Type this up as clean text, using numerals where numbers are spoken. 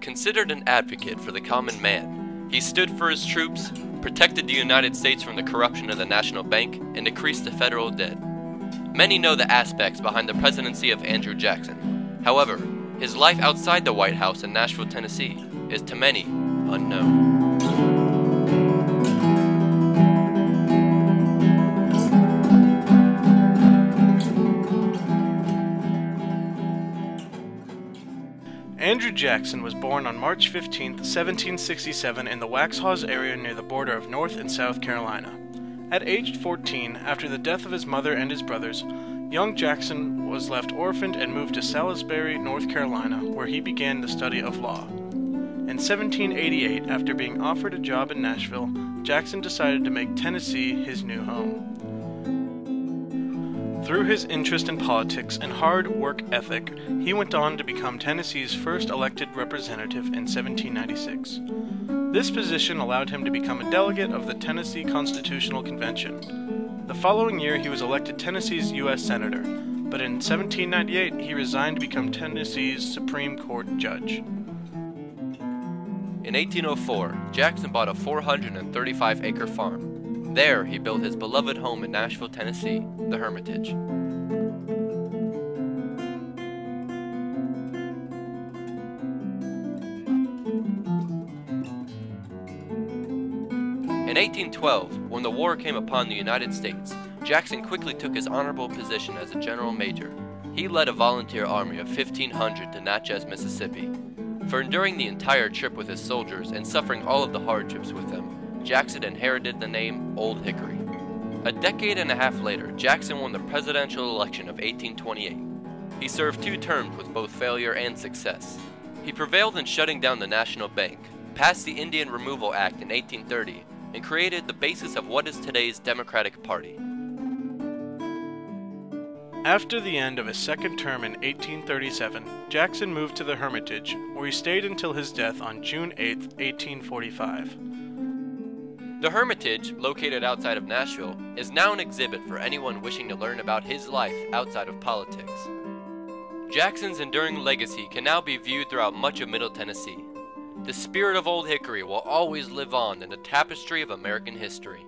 Considered an advocate for the common man, he stood for his troops, protected the United States from the corruption of the National Bank, and decreased the federal debt. Many know the aspects behind the presidency of Andrew Jackson. However, his life outside the White House in Nashville, Tennessee, is to many unknown. Andrew Jackson was born on March 15, 1767 in the Waxhaws area near the border of North and South Carolina. At age 14, after the death of his mother and his brothers, young Jackson was left orphaned and moved to Salisbury, North Carolina, where he began the study of law. In 1788, after being offered a job in Nashville, Jackson decided to make Tennessee his new home. Through his interest in politics and hard work ethic, he went on to become Tennessee's first elected representative in 1796. This position allowed him to become a delegate of the Tennessee Constitutional Convention. The following year, he was elected Tennessee's U.S. Senator, but in 1798, he resigned to become Tennessee's Supreme Court judge. In 1804, Jackson bought a 435-acre farm. There, he built his beloved home in Nashville, Tennessee, the Hermitage. In 1812, when the war came upon the United States, Jackson quickly took his honorable position as a general major. He led a volunteer army of 1,500 to Natchez, Mississippi. For enduring the entire trip with his soldiers and suffering all of the hardships with them, Jackson inherited the name Old Hickory. A decade and a half later, Jackson won the presidential election of 1828. He served two terms with both failure and success. He prevailed in shutting down the National Bank, passed the Indian Removal Act in 1830, and created the basis of what is today's Democratic Party. After the end of his second term in 1837, Jackson moved to the Hermitage, where he stayed until his death on June 8, 1845. The Hermitage, located outside of Nashville, is now an exhibit for anyone wishing to learn about his life outside of politics. Jackson's enduring legacy can now be viewed throughout much of Middle Tennessee. The spirit of Old Hickory will always live on in the tapestry of American history.